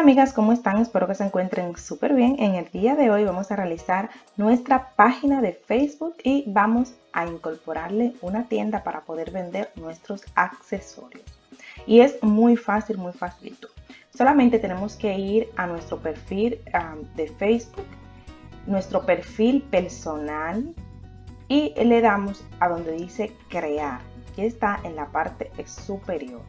Hola amigas, ¿cómo están? Espero que se encuentren súper bien. En el día de hoy vamos a realizar nuestra página de Facebook y vamos a incorporarle una tienda para poder vender nuestros accesorios. Y es muy fácil, muy facilito. Solamente tenemos que ir a nuestro perfil de Facebook, nuestro perfil personal y le damos a donde dice crear, que está en la parte superior.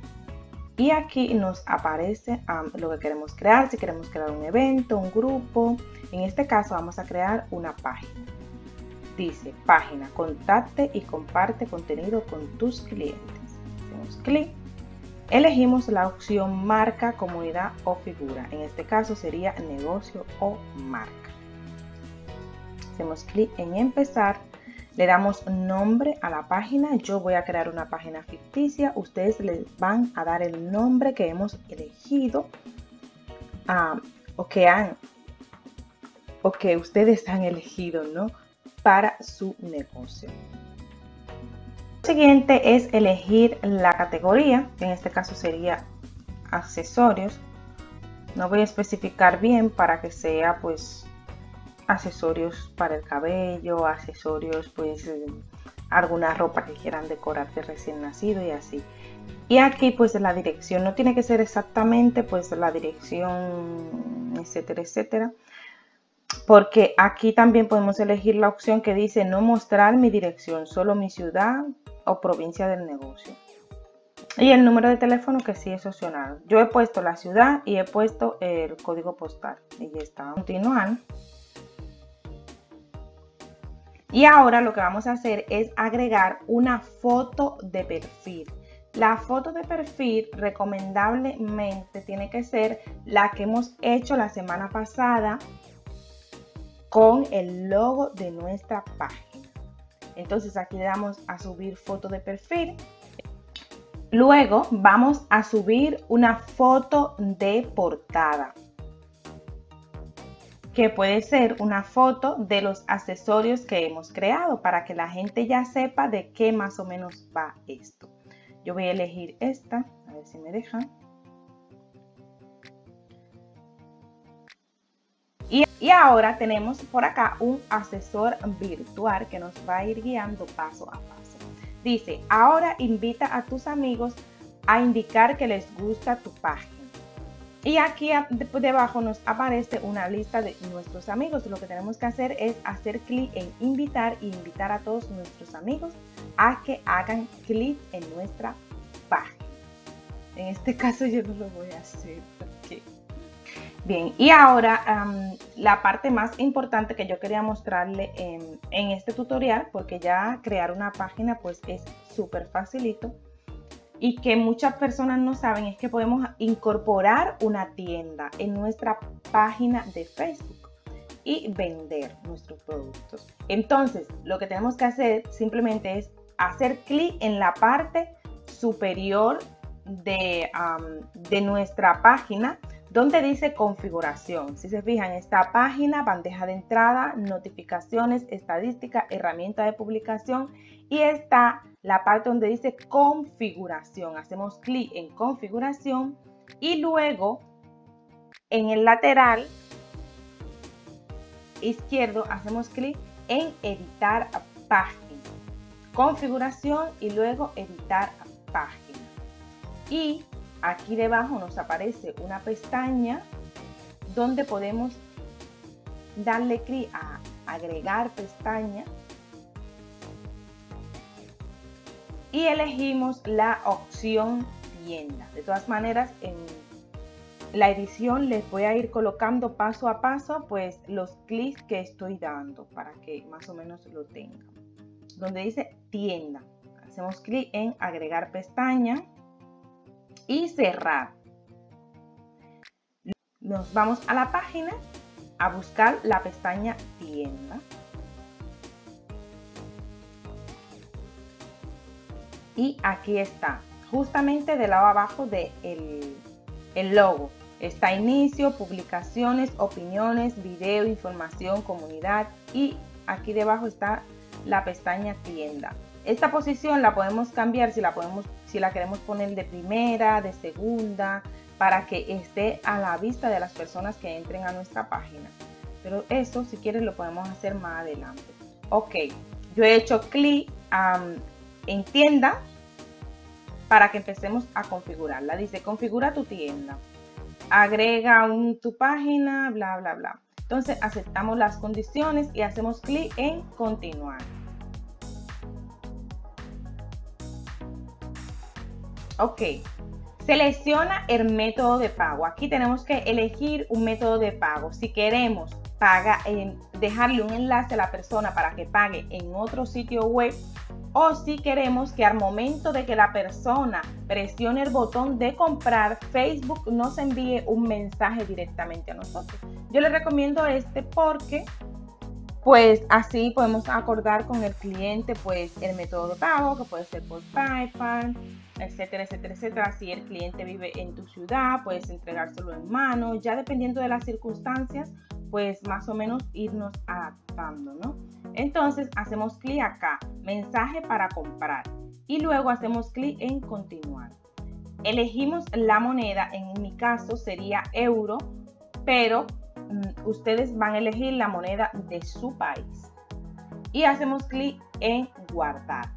Y aquí nos aparece lo que queremos crear, si queremos crear un evento, un grupo. En este caso vamos a crear una página. Dice página, contacte y comparte contenido con tus clientes. Hacemos clic. Elegimos la opción marca, comunidad o figura. En este caso sería negocio o marca. Hacemos clic en empezar. Le damos nombre a la página. Yo voy a crear una página ficticia. Ustedes les van a dar el nombre que hemos elegido o que ustedes han elegido, ¿no?, para su negocio. Lo siguiente es elegir la categoría. En este caso sería accesorios. No voy a especificar bien para que sea, pues, accesorios para el cabello, accesorios, pues, alguna ropa que quieran decorar de recién nacido y así. Y aquí, pues, la dirección no tiene que ser exactamente, pues, la dirección, etcétera, etcétera, porque aquí también podemos elegir la opción que dice no mostrar mi dirección, solo mi ciudad o provincia del negocio. Y el número de teléfono, que sí es opcional. Yo he puesto la ciudad y he puesto el código postal y ya está. Continuar. Y ahora lo que vamos a hacer es agregar una foto de perfil. La foto de perfil recomendablemente tiene que ser la que hemos hecho la semana pasada con el logo de nuestra página. Entonces aquí le damos a subir foto de perfil. Luego vamos a subir una foto de portada, que puede ser una foto de los accesorios que hemos creado para que la gente ya sepa de qué más o menos va esto. Yo voy a elegir esta, a ver si me deja. Y ahora tenemos por acá un asesor virtual que nos va a ir guiando paso a paso. Dice, ahora invita a tus amigos a indicar que les gusta tu página. Y aquí debajo nos aparece una lista de nuestros amigos. Lo que tenemos que hacer es hacer clic en invitar y invitar a todos nuestros amigos a que hagan clic en nuestra página. En este caso yo no lo voy a hacer porque... Bien, y ahora la parte más importante que yo quería mostrarle en este tutorial, porque ya crear una página, pues, es súper facilito. Y que muchas personas no saben es que podemos incorporar una tienda en nuestra página de Facebook y vender nuestros productos. Entonces, lo que tenemos que hacer simplemente es hacer clic en la parte superior de nuestra página, donde dice configuración. Si se fijan, esta página, bandeja de entrada, notificaciones, estadística, herramienta de publicación, y está la parte donde dice configuración. Hacemos clic en configuración y luego en el lateral izquierdo hacemos clic en editar página. Configuración y luego editar página. Y aquí debajo nos aparece una pestaña donde podemos darle clic a agregar pestaña y elegimos la opción tienda. De todas maneras, en la edición les voy a ir colocando paso a paso, pues, los clics que estoy dando para que más o menos lo tengan. Donde dice tienda, hacemos clic en agregar pestaña y cerrar. Nos vamos a la página a buscar la pestaña tienda y aquí está, justamente del lado abajo del logo está inicio, publicaciones, opiniones, video, información, comunidad, y aquí debajo está la pestaña tienda. Esta posición la podemos cambiar si la queremos poner de primera, de segunda, para que esté a la vista de las personas que entren a nuestra página. Pero eso, si quieres, lo podemos hacer más adelante. Ok, yo he hecho clic en tienda para que empecemos a configurarla. Dice, configura tu tienda. Agrega tu página, bla, bla, bla. Entonces, aceptamos las condiciones y hacemos clic en continuar. Ok, selecciona el método de pago. Aquí tenemos que elegir un método de pago. Si queremos dejarle un enlace a la persona para que pague en otro sitio web, o si queremos que al momento de que la persona presione el botón de comprar, Facebook nos envíe un mensaje directamente a nosotros. Yo les recomiendo este porque pues así podemos acordar con el cliente pues el método de pago, que puede ser por PayPal, etcétera, etcétera, etcétera. Si el cliente vive en tu ciudad, puedes entregárselo en mano. Ya dependiendo de las circunstancias, pues más o menos irnos adaptando, ¿no? Entonces hacemos clic acá, mensaje para comprar, y luego hacemos clic en continuar. Elegimos la moneda, en mi caso sería euro, pero ustedes van a elegir la moneda de su país. Y hacemos clic en guardar.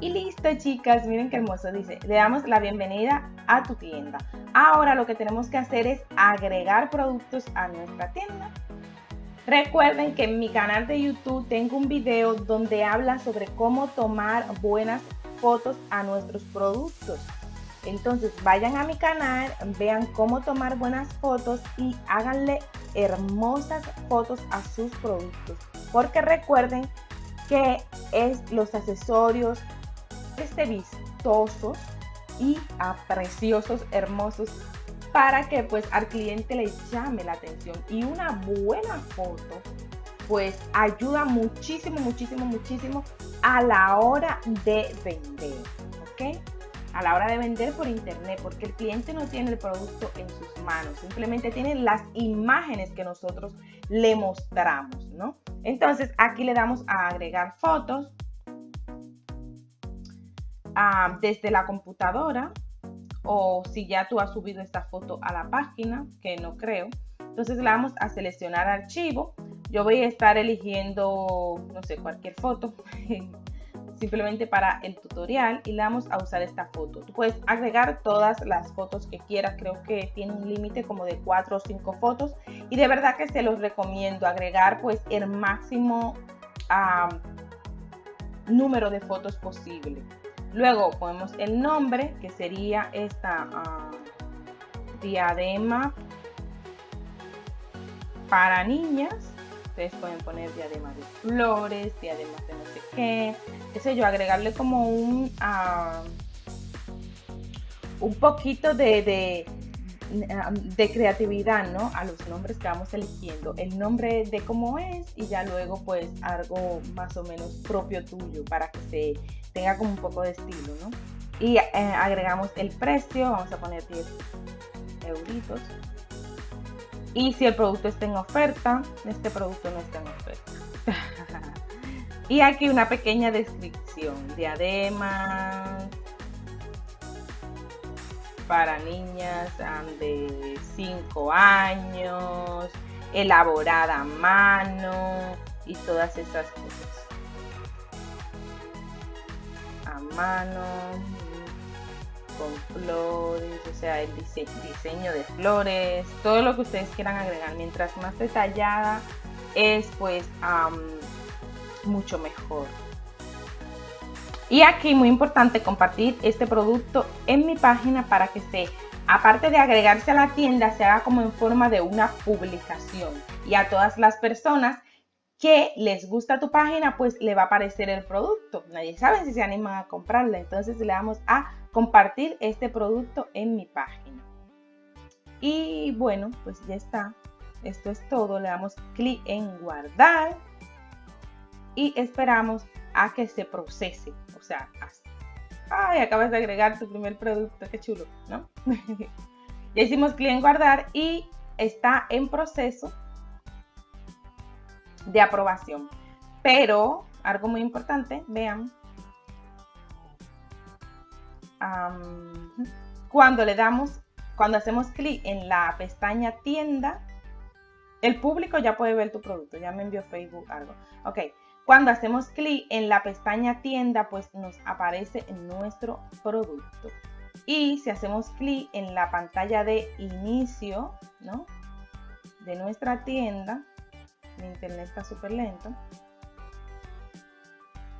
Y listo, chicas, miren qué hermoso dice, le damos la bienvenida a tu tienda. Ahora lo que tenemos que hacer es agregar productos a nuestra tienda. Recuerden que en mi canal de YouTube tengo un video donde habla sobre cómo tomar buenas fotos a nuestros productos. Entonces vayan a mi canal, vean cómo tomar buenas fotos y háganle hermosas fotos a sus productos. Porque recuerden que es los accesorios vistosos y preciosos, hermosos, para que pues al cliente le llame la atención. Y una buena foto pues ayuda muchísimo, muchísimo, muchísimo a la hora de vender, ¿ok? A la hora de vender por internet, porque el cliente no tiene el producto en sus manos, simplemente tiene las imágenes que nosotros le mostramos, ¿no? Entonces aquí le damos a agregar fotos desde la computadora, o si ya tú has subido esta foto a la página, que no creo. Entonces le vamos a seleccionar archivo. Yo voy a estar eligiendo, no sé, cualquier foto simplemente para el tutorial, y le vamos a usar esta foto. Tú puedes agregar todas las fotos que quieras. Creo que tiene un límite como de 4 o 5 fotos, y de verdad que se los recomiendo agregar pues el máximo número de fotos posible. Luego ponemos el nombre, que sería esta diadema para niñas. Ustedes pueden poner diadema de flores, diadema de no sé qué, qué sé yo, agregarle como un poquito de creatividad, ¿no? A los nombres que vamos eligiendo, el nombre de cómo es, y ya luego pues algo más o menos propio tuyo para que se tenga como un poco de estilo, ¿no? Y agregamos el precio, vamos a poner 10 euritos. Y si el producto está en oferta, este producto no está en oferta. Y aquí una pequeña descripción. Diademas para niñas de 5 años, elaborada a mano y todas esas cosas. A mano, con flores, o sea, el diseño de flores, todo lo que ustedes quieran agregar. Mientras más detallada es, pues, mucho mejor. Y aquí, muy importante, compartir este producto en mi página para que se, aparte de agregarse a la tienda, se haga como en forma de una publicación. Y a todas las personas que les gusta tu página, pues le va a aparecer el producto. Nadie sabe si se animan a comprarla. Entonces le damos a compartir este producto en mi página. Y bueno, pues ya está. Esto es todo. Le damos clic en guardar y esperamos a que se procese. O sea, así. Ay, acabas de agregar tu primer producto. Qué chulo, ¿no? Ya hicimos clic en guardar y está en proceso de aprobación. Pero algo muy importante, vean, Cuando hacemos clic en la pestaña tienda, el público ya puede ver tu producto. Ya me envió Facebook algo. Ok, cuando hacemos clic en la pestaña tienda, pues nos aparece nuestro producto. Y si hacemos clic en la pantalla de inicio, ¿no?, de nuestra tienda, mi internet está súper lento.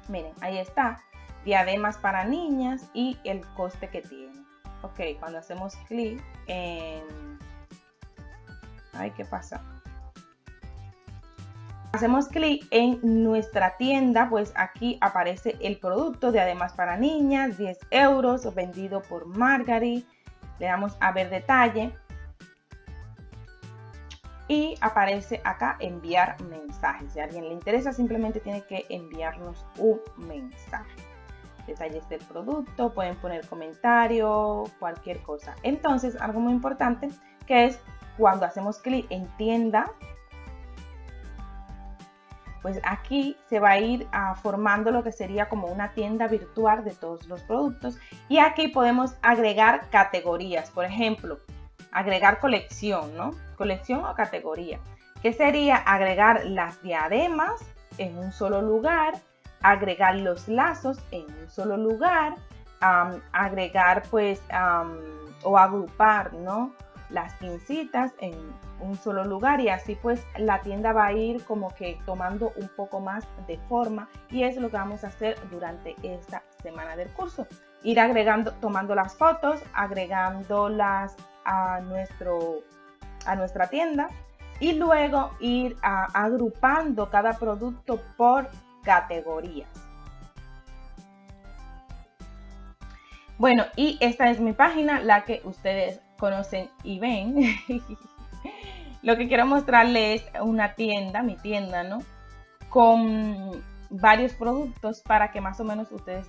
Miren, ahí está, diademas para niñas y el coste que tiene. Ok, cuando hacemos clic en... Ay, ¿qué pasa? Hacemos clic en nuestra tienda, pues aquí aparece el producto, diademas para niñas, 10 euros, vendido por Margari. Le damos a ver detalle. Y aparece acá enviar mensajes. Si a alguien le interesa, simplemente tiene que enviarnos un mensaje. Detalles del producto, pueden poner comentario, cualquier cosa. Entonces, algo muy importante que es cuando hacemos clic en tienda, pues aquí se va a ir formando lo que sería como una tienda virtual de todos los productos. Y aquí podemos agregar categorías, por ejemplo, agregar colección, ¿no? Colección o categoría, que sería agregar las diademas en un solo lugar, agregar los lazos en un solo lugar, agregar pues o agrupar, ¿no?, las pincitas en un solo lugar, y así pues la tienda va a ir como que tomando un poco más de forma, y es lo que vamos a hacer durante esta semana del curso. Ir agregando, tomando las fotos, agregándolas a nuestra tienda, y luego ir agrupando cada producto por categorías. Bueno, y esta es mi página, la que ustedes conocen y ven. Lo que quiero mostrarles es una tienda, mi tienda, ¿no?, con varios productos para que más o menos ustedes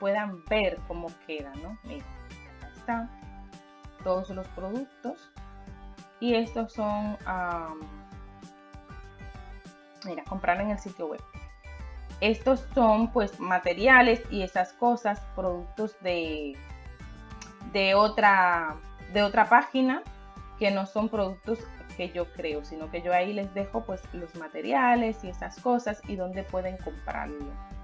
puedan ver cómo queda, ¿no? Miren, acá están todos los productos, y estos son, mira, comprar en el sitio web. Estos son pues materiales y esas cosas, productos de otra página, que no son productos que yo creo, sino que yo ahí les dejo pues los materiales y esas cosas y dónde pueden comprarlo.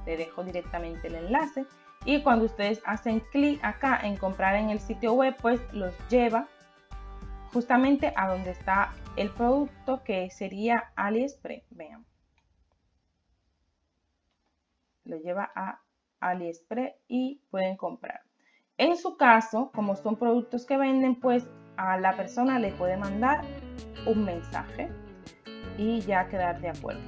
Les dejo directamente el enlace, y cuando ustedes hacen clic acá en comprar en el sitio web, pues los lleva justamente a donde está el producto, que sería AliExpress. Vean, lo lleva a AliExpress y pueden comprar. En su caso, como son productos que venden, pues a la persona le puede mandar un mensaje y ya quedar de acuerdo.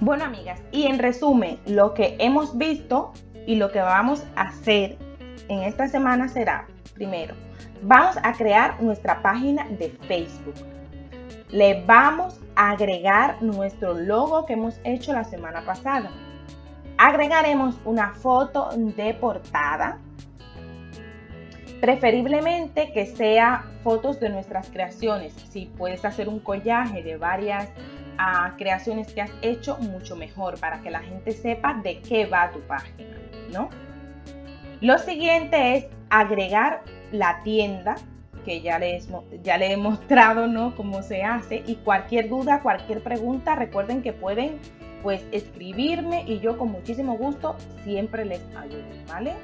Bueno, amigas, y en resumen, lo que hemos visto y lo que vamos a hacer en esta semana será, primero, vamos a crear nuestra página de Facebook. Le vamos a agregar nuestro logo que hemos hecho la semana pasada. Agregaremos una foto de portada, preferiblemente que sea fotos de nuestras creaciones. Si puedes hacer un collaje de varias creaciones que has hecho, mucho mejor, para que la gente sepa de qué va tu página, ¿no? Lo siguiente es agregar la tienda, que ya le he mostrado, ¿no?, cómo se hace. Y cualquier duda, cualquier pregunta, recuerden que pueden pues escribirme, y yo con muchísimo gusto siempre les ayudo, ¿vale?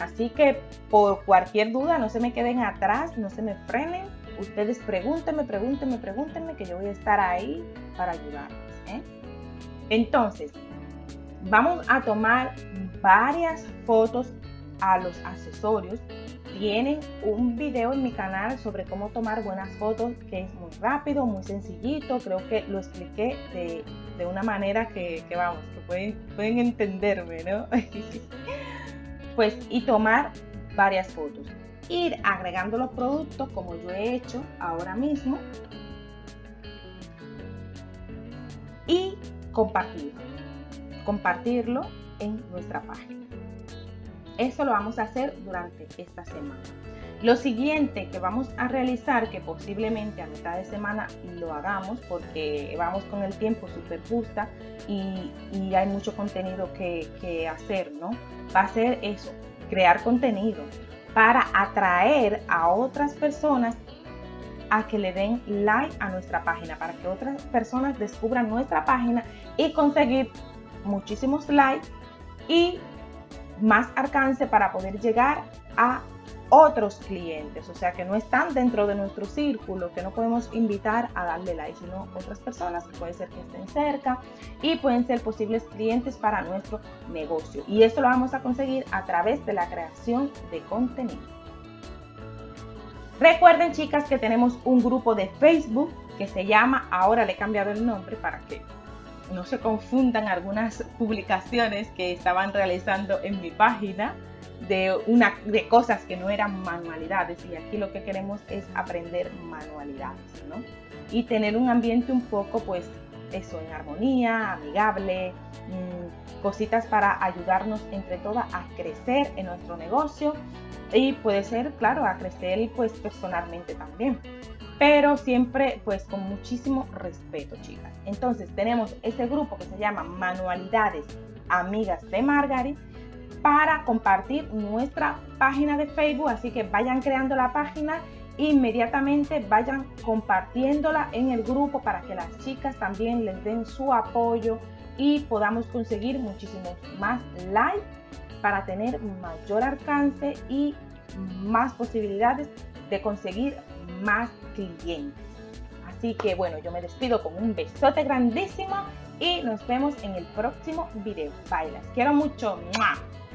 Así que por cualquier duda, no se me queden atrás, no se me frenen. Ustedes pregúntenme, que yo voy a estar ahí para ayudarles, ¿eh? Entonces, vamos a tomar varias fotos a los accesorios. Tienen un video en mi canal sobre cómo tomar buenas fotos, que es muy rápido, muy sencillito. Creo que lo expliqué de una manera que vamos, que pueden entenderme, ¿no? Pues, y tomar varias fotos. Ir agregando los productos, como yo he hecho ahora mismo. Y compartirlo en nuestra página. Eso lo vamos a hacer durante esta semana. Lo siguiente que vamos a realizar, que posiblemente a mitad de semana lo hagamos porque vamos con el tiempo súper justa y hay mucho contenido que hacer, ¿no? Va a ser eso, crear contenido para atraer a otras personas a que le den like a nuestra página, para que otras personas descubran nuestra página y conseguir muchísimos likes y más alcance para poder llegar a otros clientes, o sea, que no están dentro de nuestro círculo, que no podemos invitar a darle like, sino otras personas que puede ser que estén cerca y pueden ser posibles clientes para nuestro negocio. Y eso lo vamos a conseguir a través de la creación de contenido. Recuerden, chicas, que tenemos un grupo de Facebook que se llama, ahora le he cambiado el nombre para que no se confundan algunas publicaciones que estaban realizando en mi página de cosas que no eran manualidades, y aquí lo que queremos es aprender manualidades, ¿no? Y tener un ambiente un poco, pues, eso, en armonía, amigable, cositas para ayudarnos entre todas a crecer en nuestro negocio y puede ser, claro, a crecer, pues, personalmente también. Pero siempre, pues, con muchísimo respeto, chicas. Entonces tenemos este grupo que se llama Manualidades Amigas de Margari para compartir nuestra página de Facebook. Así que vayan creando la página e inmediatamente vayan compartiéndola en el grupo para que las chicas también les den su apoyo y podamos conseguir muchísimos más likes para tener mayor alcance y más posibilidades de conseguir más clientes. Así que bueno, yo me despido con un besote grandísimo y nos vemos en el próximo video. Bye, las quiero mucho. ¡Mua!